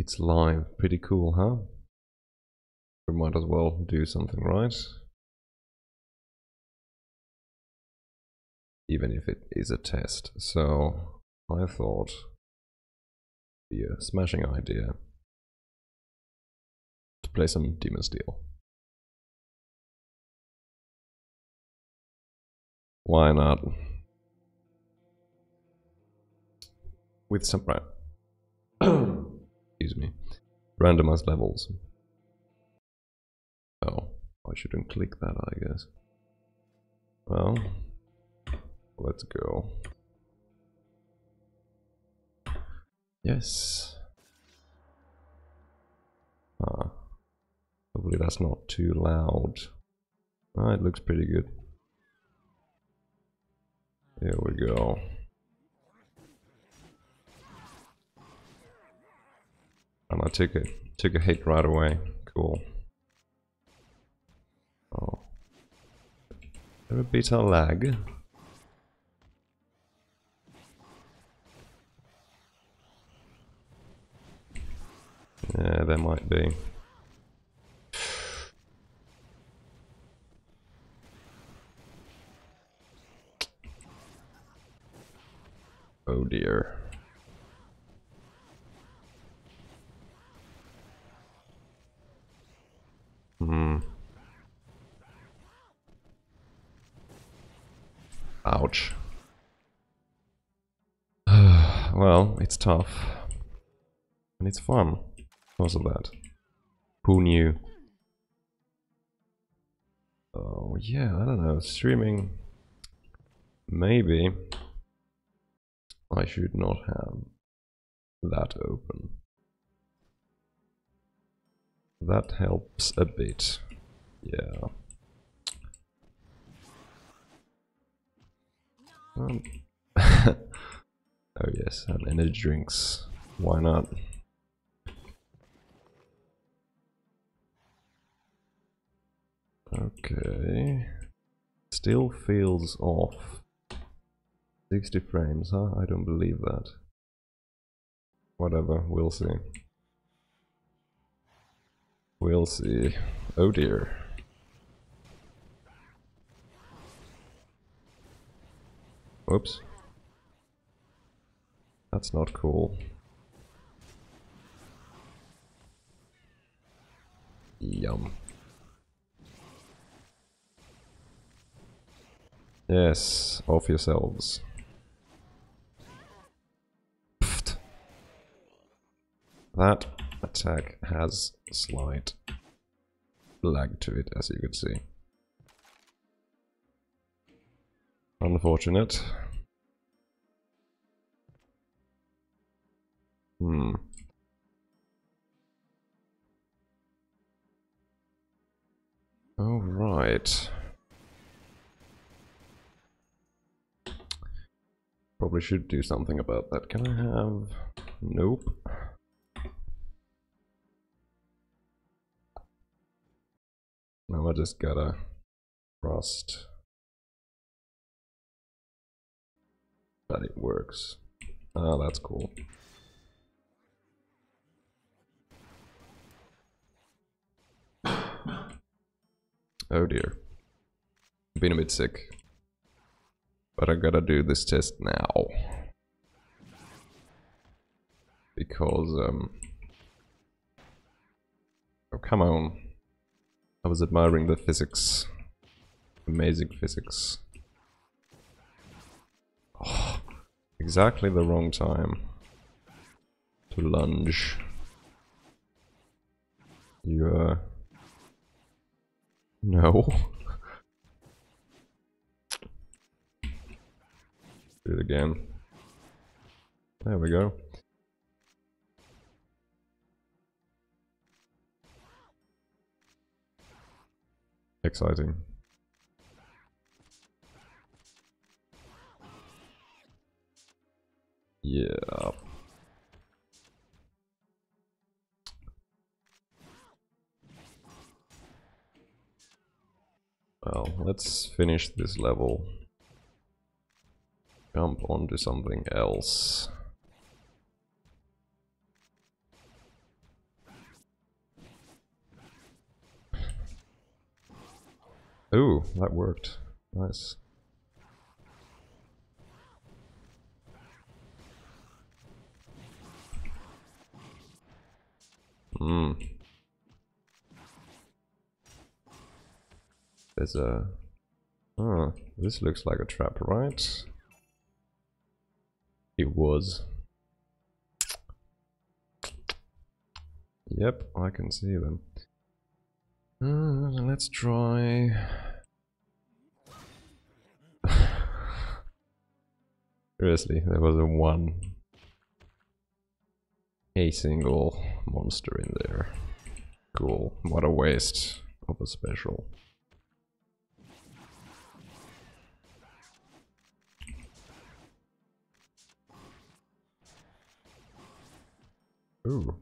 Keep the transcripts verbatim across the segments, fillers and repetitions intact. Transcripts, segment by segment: It's live. Pretty cool, huh? We might as well do something right. Even if it is a test. So I thought it would be a smashing idea to play some DemonSteele. Why not? With some excuse me, randomized levels. Oh, I shouldn't click that, I guess. Well, let's go. Yes. Ah, hopefully that's not too loud. Ah, it looks pretty good. There we go. And I took a took a hit right away. Cool. Oh, there a bit of lag. Yeah, there might be. Oh dear. Hmm. Ouch. Well, it's tough. And it's fun because of that. Who knew? Oh yeah, I don't know. Streaming. Maybe I should not have that open. That helps a bit, yeah. Um. Oh yes, and energy drinks, why not? Okay, still feels off. sixty frames, huh? I don't believe that. Whatever, we'll see. We'll see. Oh dear. Oops. That's not cool. Yum. Yes, off yourselves. Pfft. That attack has slight lag to it, as you can see. Unfortunate. Hmm. All right. Probably should do something about that. Can I have? Nope. Now I just gotta trust that it works. Ah, that's cool. Oh dear. I've been a bit sick. But I gotta do this test now. Because, um... oh, come on. I was admiring the physics. Amazing physics. Oh, exactly the wrong time to lunge. You, uh... no. Do it again. There we go. Exciting. Yeah. Well, let's finish this level. Jump onto something else. Ooh, that worked. Nice. Hmm. There's a... Oh, this looks like a trap, right? It was. Yep, I can see them. Uh, let's try... Seriously, there was a one. A single monster in there. Cool. What a waste of a special. Ooh.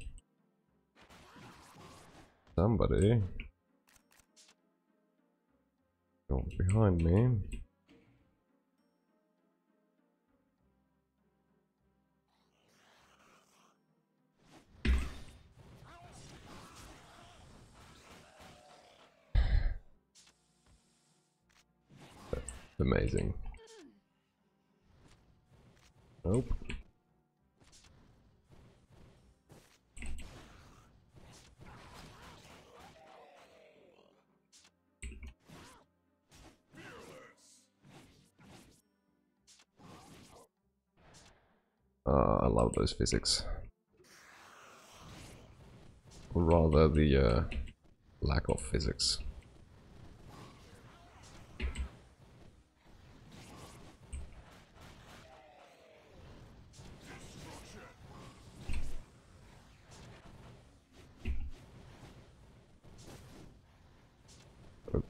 Somebody. Don't behind me. That's amazing. Nope. Uh, I love those physics. Or rather, the uh, lack of physics.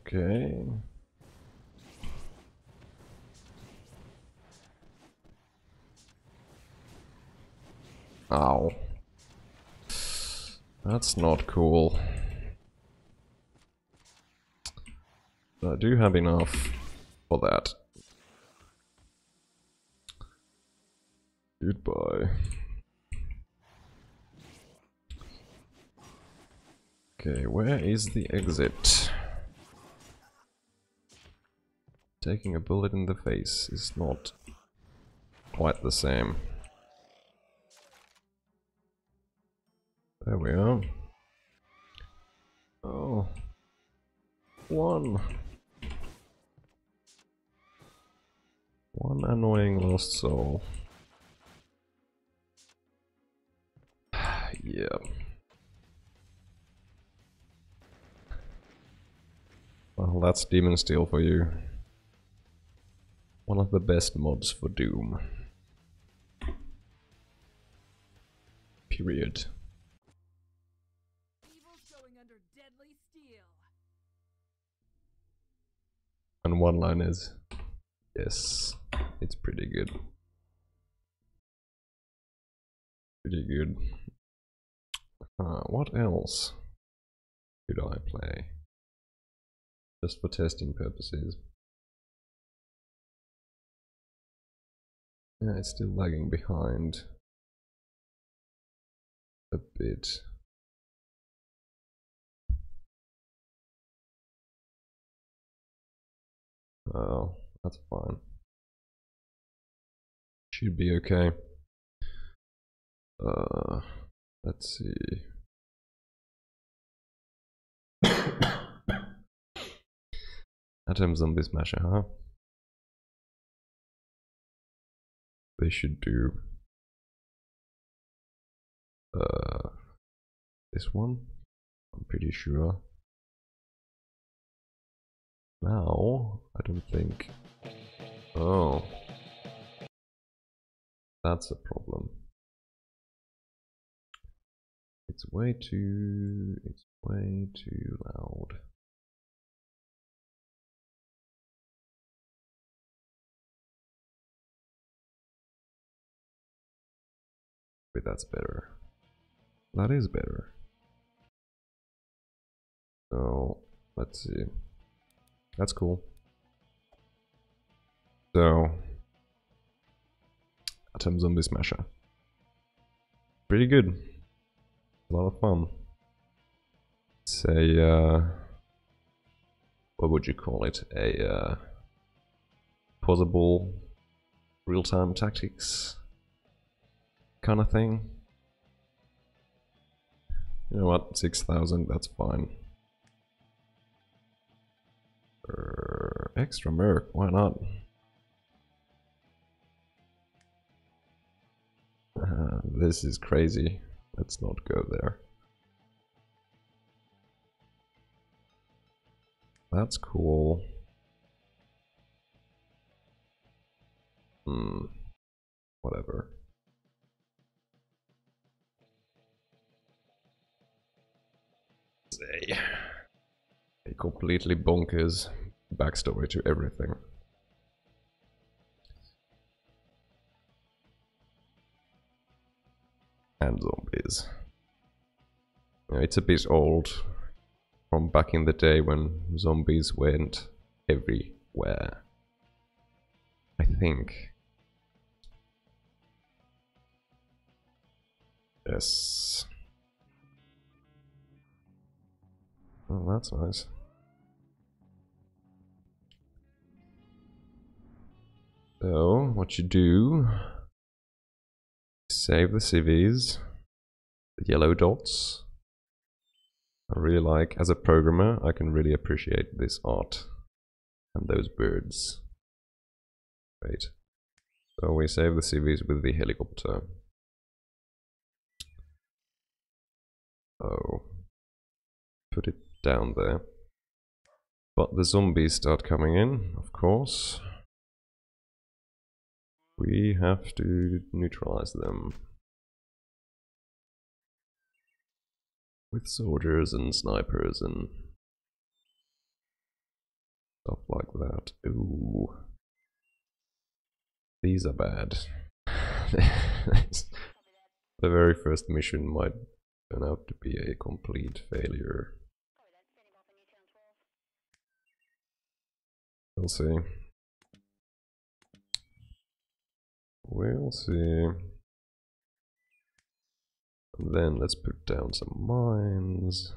Okay. Ow. That's not cool. I do have enough for that. Goodbye. Okay, where is the exit? Taking a bullet in the face is not quite the same. There we are. Oh, one. One annoying lost soul. Yeah. Well, that's DemonSteele for you. One of the best mods for Doom. Period. And one line is, yes, it's pretty good. Pretty good. Uh, what else could I play? Just for testing purposes. Yeah, it's still lagging behind a bit. Oh, that's fine. Should be okay. Uh, let's see. Atom Zombie Smasher, huh? They should do uh, this one, I'm pretty sure. Now, I don't think... Oh. That's a problem. It's way too... It's way too loud. But that's better. That is better. So, let's see. That's cool. So, Atom Zombie Smasher. Pretty good. A lot of fun. It's a uh, what would you call it, a uh, plausible real-time tactics kind of thing. You know what, six thousand, that's fine. Er, extra merc, why not? Uh, this is crazy. Let's not go there. That's cool. Hmm. Whatever. A, a completely bonkers backstory to everything. And zombies. You know, it's a bit old from back in the day when zombies went everywhere, I think. Yes. Oh, that's nice. So, what you do, save the civvies, the yellow dots. I really like, as a programmer, I can really appreciate this art and those birds. Great. So we save the civvies with the helicopter. Oh. Put it down there. But the zombies start coming in, of course. We have to neutralize them. With soldiers and snipers and stuff like that. Ooh. These are bad. The very first mission might turn out to be a complete failure. We'll see. We'll see. And then let's put down some mines.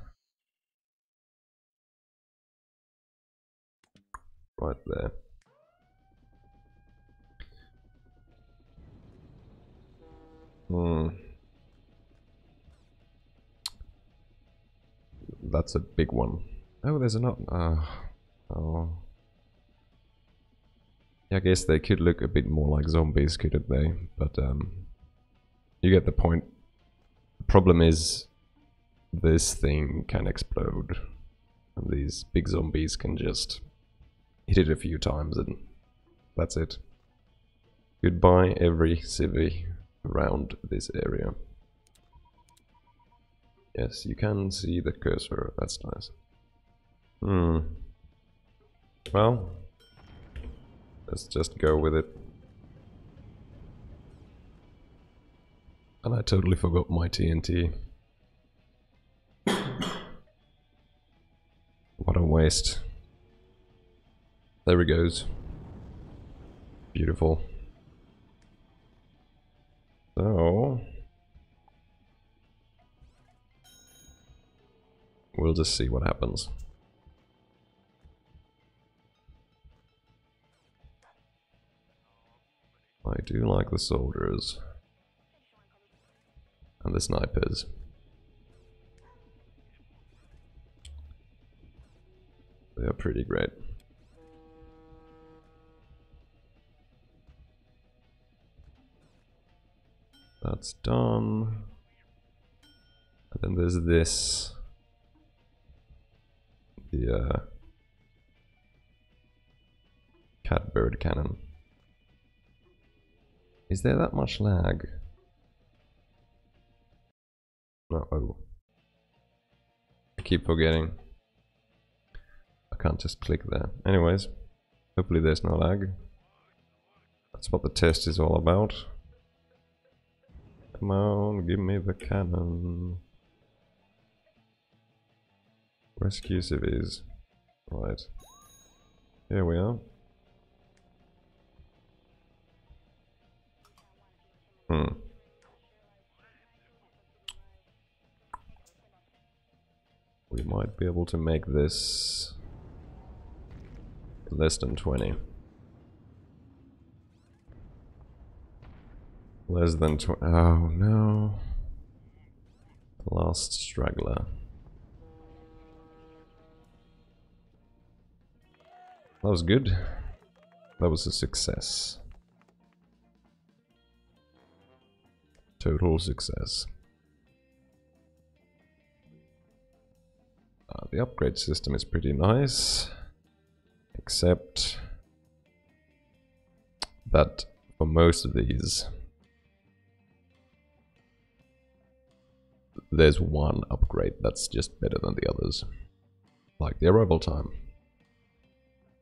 Right there. Hmm. That's a big one. Oh, there's another. Uh, oh. I guess they could look a bit more like zombies, couldn't they? But um, you get the point. The problem is this thing can explode. And these big zombies can just hit it a few times and that's it. Goodbye every civvy around this area. Yes, you can see the cursor, that's nice. Hmm. Well, let's just go with it. And I totally forgot my T N T. What a waste. There it goes. Beautiful. So we'll just see what happens. I do like the soldiers and the snipers. They are pretty great. That's done. And then there's this. The uh, catbird cannon. Is there that much lag? No, oh. I keep forgetting. I can't just click there. Anyways, hopefully there's no lag. That's what the test is all about. Come on, give me the cannon. Rescue civvies. Right. Here we are. Hmm. We might be able to make this Less than twenty. Less than twenty. Oh no. The last straggler. That was good. That was a success. Total success. Uh, the upgrade system is pretty nice. Except that for most of these, there's one upgrade that's just better than the others. Like the arrival time.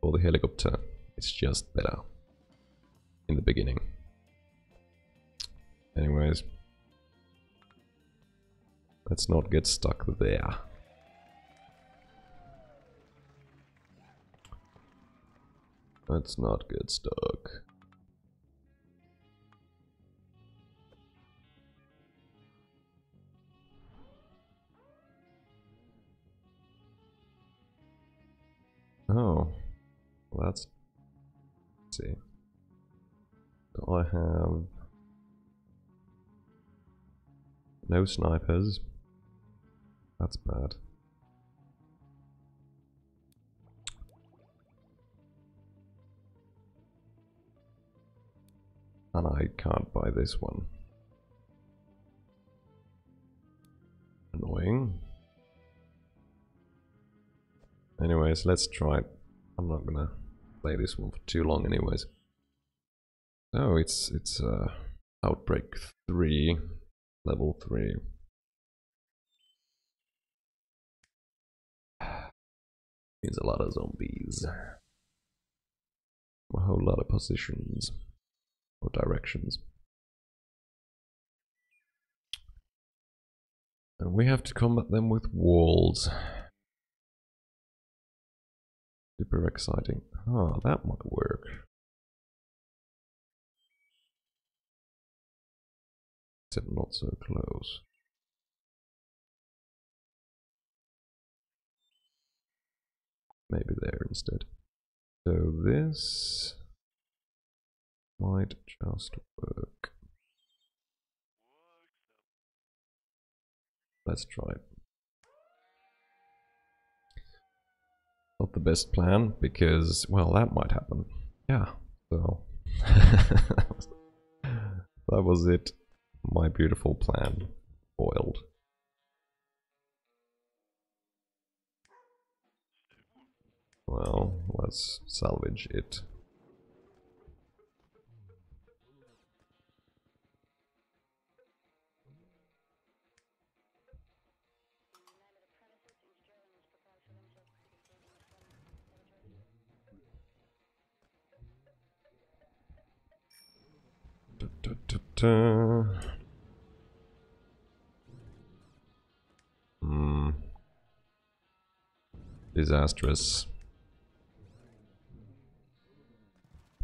Or the helicopter. It's just better in the beginning. Anyways, let's not get stuck there. Let's not get stuck. Oh, well, that's... Let's see. Do I have... No snipers. That's bad. And I can't buy this one. Annoying. Anyways, let's try it. I'm not gonna play this one for too long anyways. Oh, it's it's uh Outbreak three. Level three. Means a lot of zombies. A whole lot of positions or directions. And we have to combat them with walls. Super exciting. Oh, that might work. Except not so close. Maybe there instead. So this might just work. Let's try it. Not the best plan because, well, that might happen. Yeah, so that was it. My beautiful plan foiled. Well, let's salvage it. Da, da, da. Mm. Disastrous.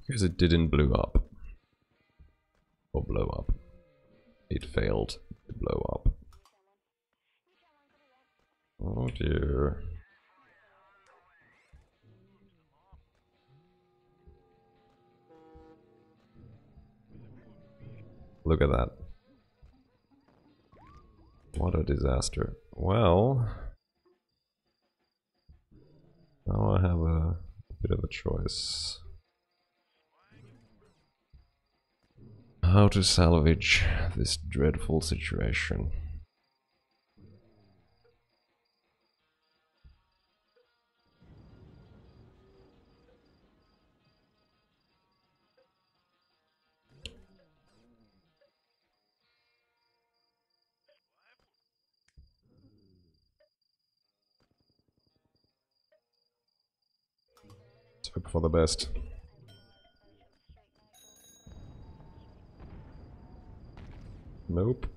Because it didn't blow up. Or blow up. It failed to blow up. Oh dear. Look at that. What a disaster. Well, now I have a bit of a choice. How to salvage this dreadful situation. Hope for the best. Nope.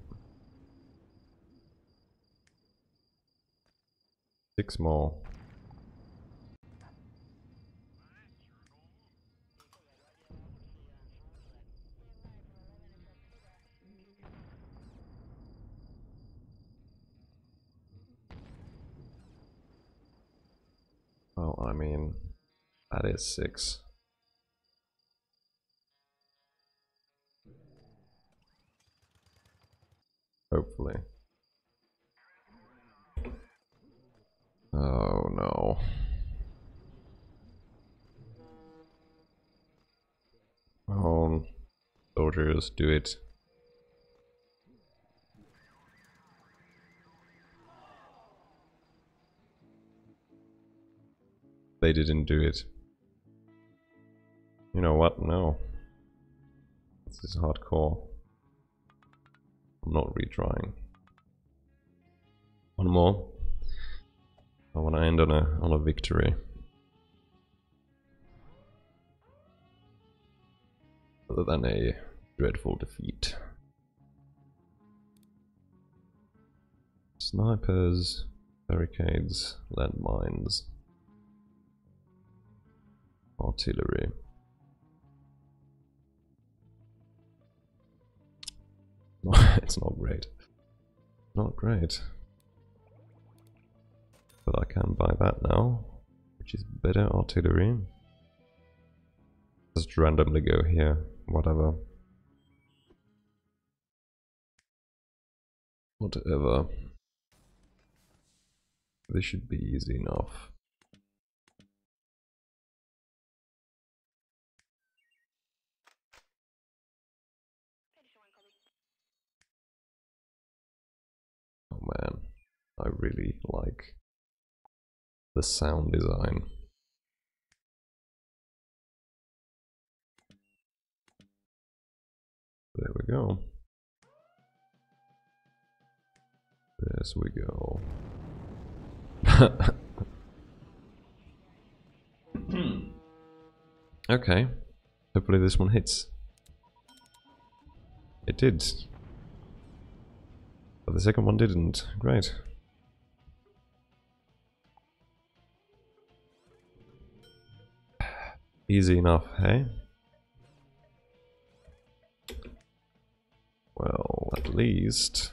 Six more. Well, I mean... That is six. Hopefully. Oh no. Oh, soldiers, do it. They didn't do it. You know what? No. This is hardcore. I'm not retrying. One more. I want to end on a on a victory. Other than a dreadful defeat. Snipers, barricades, landmines, artillery. It's not great. Not great. But I can buy that now, which is better artillery. Just randomly go here, whatever. Whatever. This should be easy enough. Oh man, I really like the sound design. There we go. Yes, we go. Okay. Hopefully this one hits. It did. But the second one didn't. Great. Easy enough, hey? Well, at least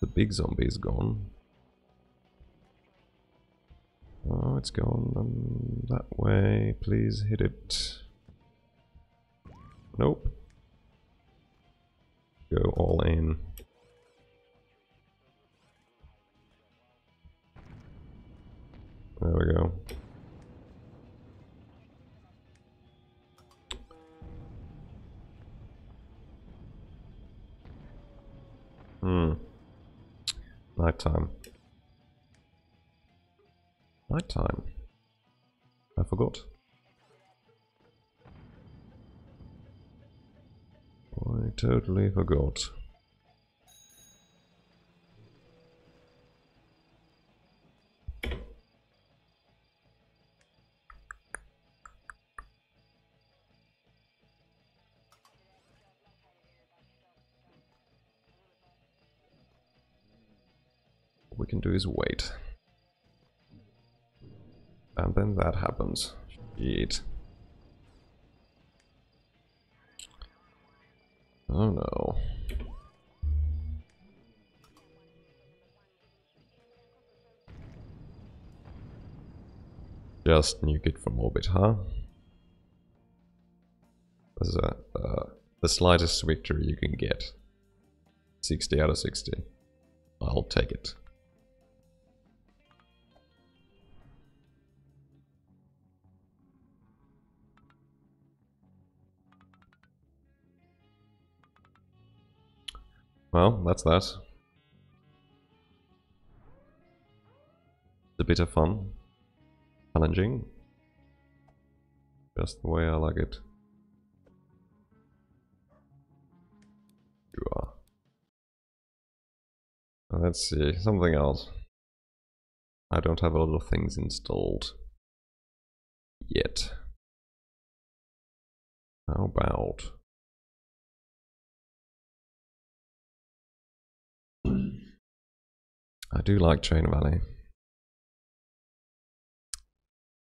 the big zombie is gone. Oh, it's gone um, that way. Please hit it. Nope. Go all in. There we go. Hmm. Nighttime. Nighttime. I forgot. I totally forgot. We can do is wait, and then that happens. Shit. Oh no. Just nuke it from orbit, huh? That's a, uh, the slightest victory you can get. sixty out of sixty. I'll take it. Well, that's that. It's a bit of fun. Challenging. Just the way I like it. You are. Let's see, something else. I don't have a lot of things installed. Yet. How about... I do like Train Valley.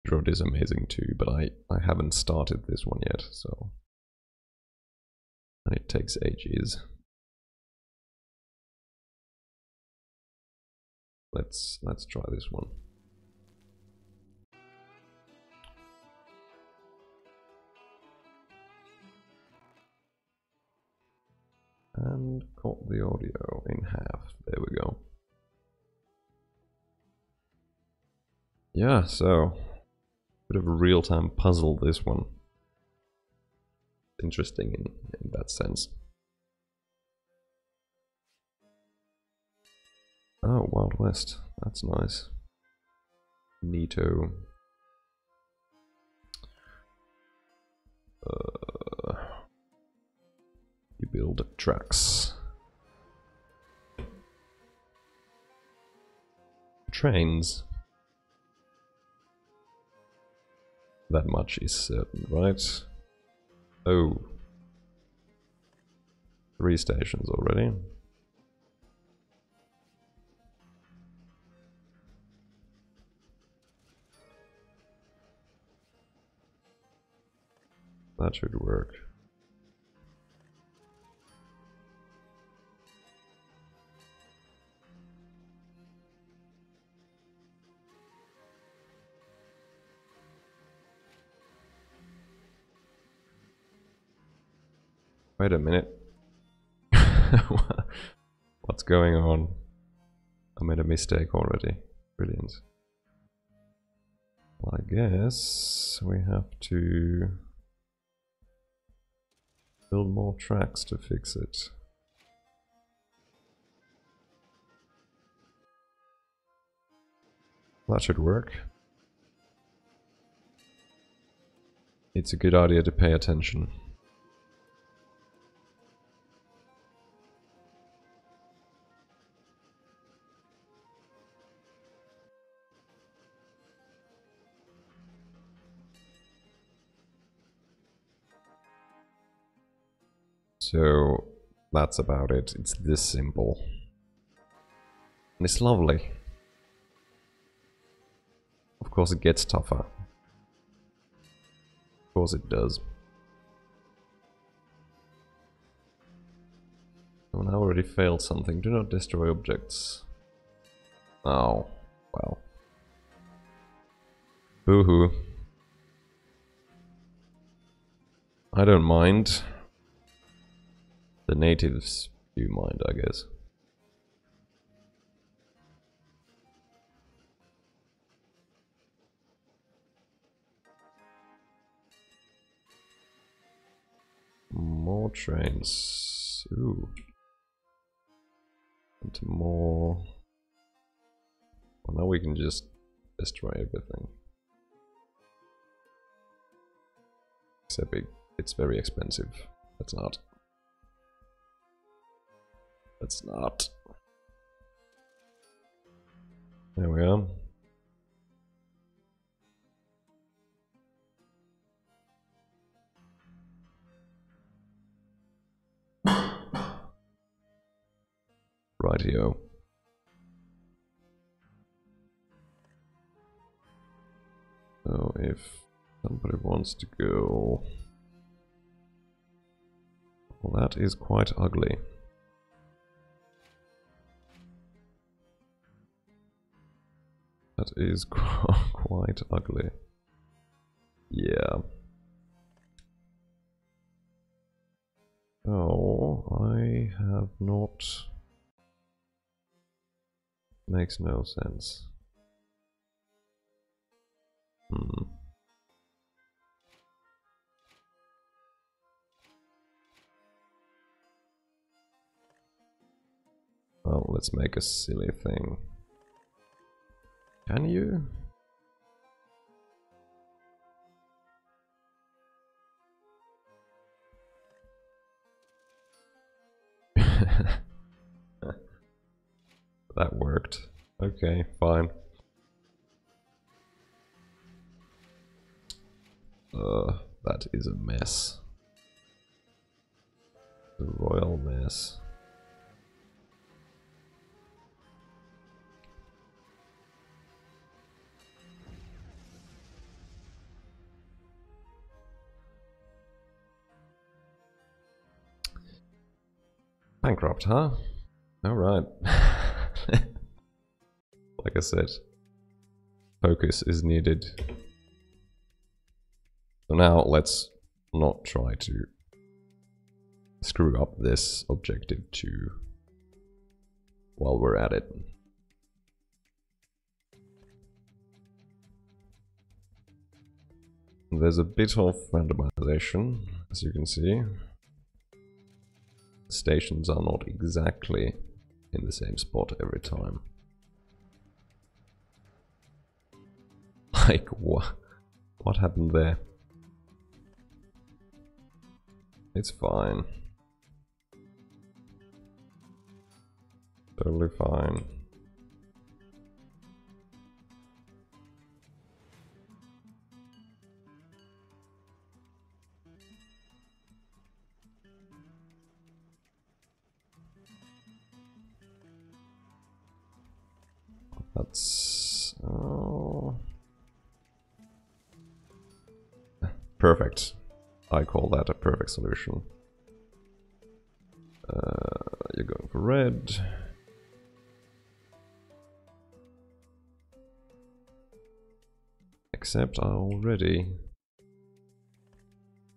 Drod is amazing too, but I, I haven't started this one yet, so... And it takes ages. Let's, let's try this one. and cut the audio in half. There we go. Yeah, so bit of a real-time puzzle, this one. Interesting in, in that sense. Oh, Wild West. That's nice. Neato. Uh, you build tracks. Trains. That much is certain, right? Oh. Three stations already. That should work. Wait a minute. What's going on? I made a mistake already. Brilliant. Well, I guess we have to build more tracks to fix it. That should work. It's a good idea to pay attention. So that's about it. It's this simple. And it's lovely. Of course it gets tougher. Of course it does. Oh, and I already failed something. Do not destroy objects. Oh, well. Boo-hoo. I don't mind. The natives do mind, I guess. More trains. Ooh. And more. Well, now we can just destroy everything. Except it, it's very expensive. That's not. That's not. There we are. Rightio. So if somebody wants to go, well, that is quite ugly. That is quite ugly. Yeah. Oh, I have not. Makes no sense. Hmm. Well, let's make a silly thing. Can you? That worked. Okay, fine. Uh, that is a mess. The royal mess. Bankrupt, huh? Alright. Like I said, focus is needed. So now let's not try to screw up this objective too while we're at it. There's a bit of randomization, as you can see. Stations are not exactly in the same spot every time. Like, what? What happened there? It's fine. Totally fine. That's... oh... perfect. I call that a perfect solution. Uh, you're going for red. Except I already...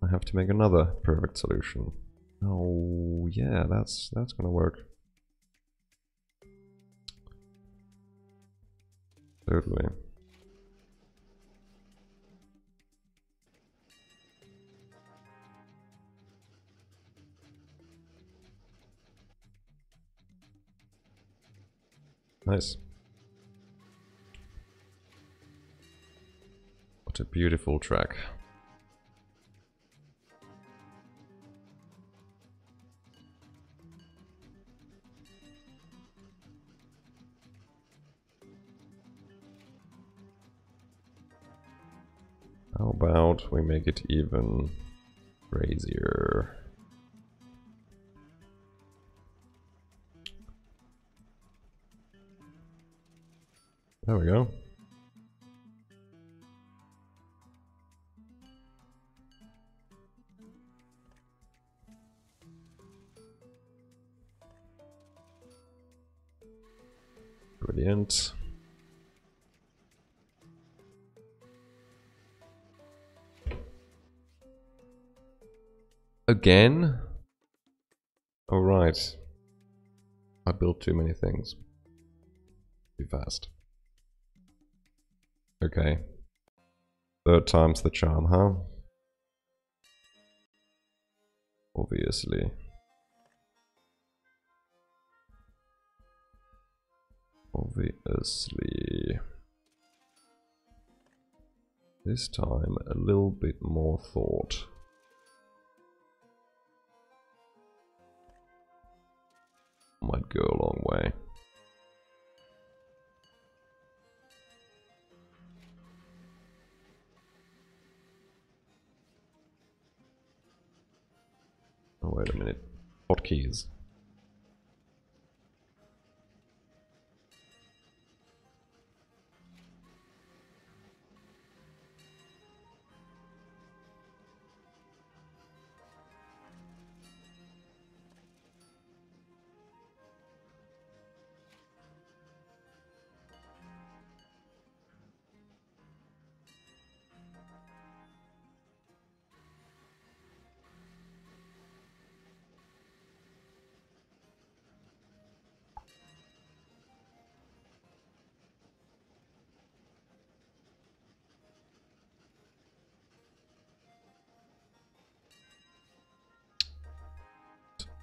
I have to make another perfect solution. Oh yeah, that's that's gonna work. Totally. Nice. What a beautiful track. How about we make it even crazier? There we go. Brilliant. Again? Oh, right. I built too many things. Too fast. Okay. Third time's the charm, huh? Obviously. Obviously. This time, a little bit more thought. Might go a long way. Oh, wait a minute. Hotkeys.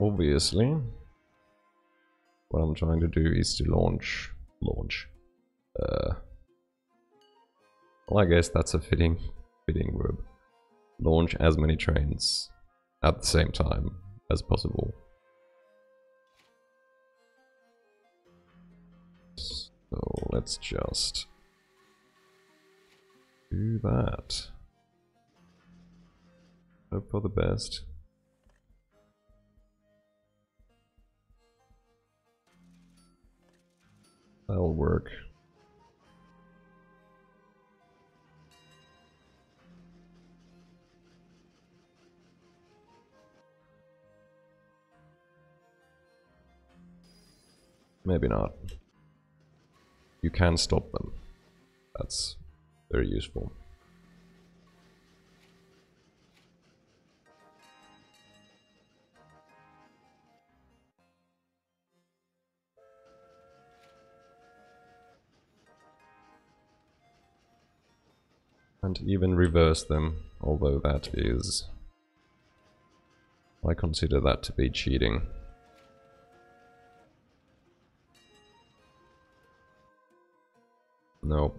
Obviously, what I'm trying to do is to launch, launch, uh, well, I guess that's a fitting, fitting verb. Launch as many trains at the same time as possible. So let's just do that. Hope for the best. That'll work. Maybe not. You can stop them. That's very useful. and even reverse them, although that is... I consider that to be cheating. No.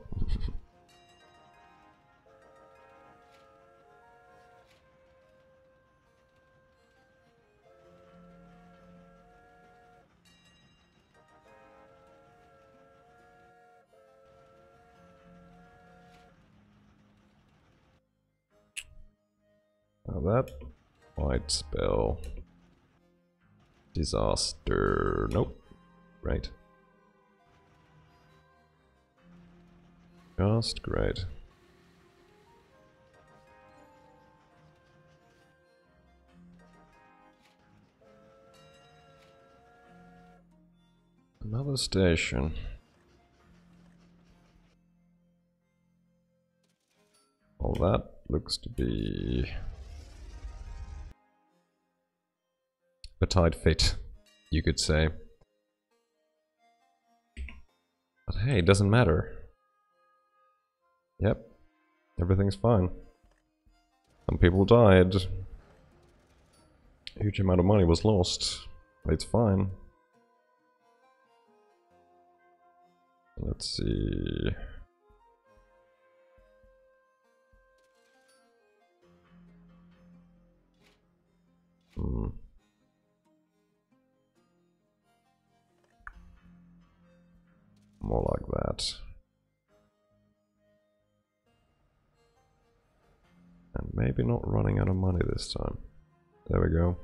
Now that might spell disaster. Nope. Right. Just great. Another station. Well, that looks to be a tight fit, you could say. But hey, it doesn't matter. Yep, everything's fine. Some people died. A huge amount of money was lost. It's fine. Let's see... Hmm. More like that. And maybe not running out of money this time. There we go.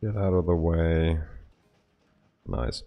Get out of the way. Nice.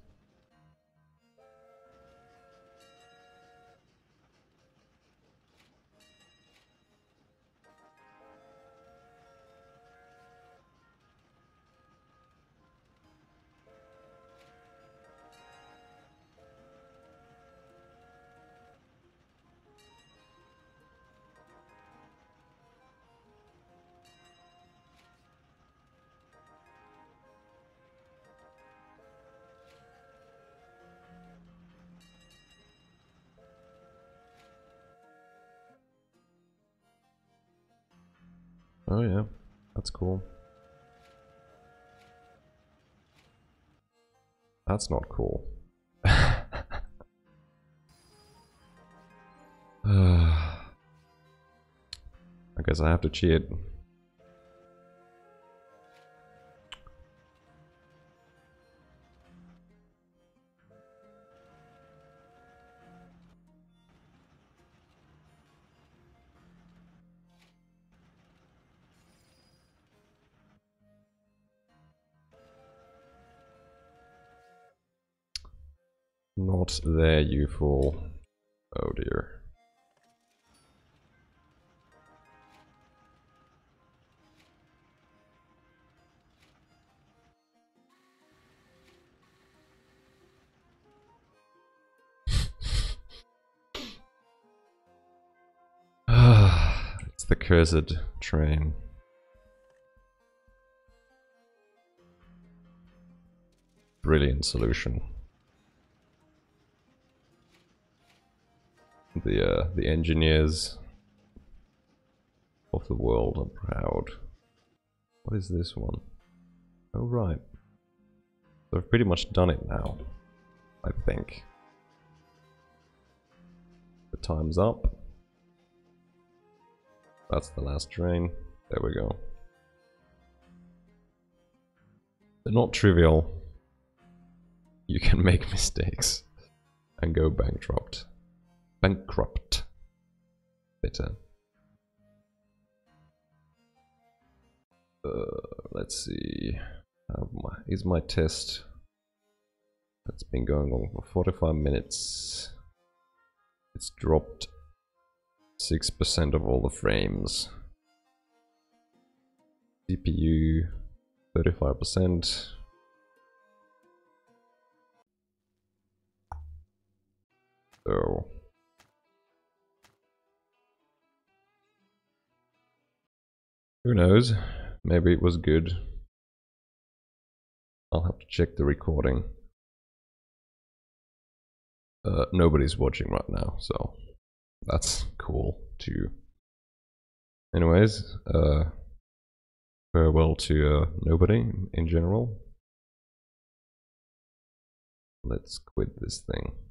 Oh yeah, that's cool. That's not cool. I guess I have to cheat. Not there, you fool. Oh dear. It's the cursed train. Brilliant solution. The, uh, the engineers of the world are proud. What is this one? Oh, right. So I've pretty much done it now, I think. The time's up. That's the last train. There we go. They're not trivial. You can make mistakes and go bankrupt. Bankrupt. Bitter. Uh, let's see. How my, is my test? That's been going on for forty-five minutes. It's dropped six percent of all the frames. C P U thirty-five percent. So... who knows? Maybe it was good. I'll have to check the recording. Uh, nobody's watching right now, so that's cool too. Anyways, uh, farewell to uh, nobody in general. Let's quit this thing.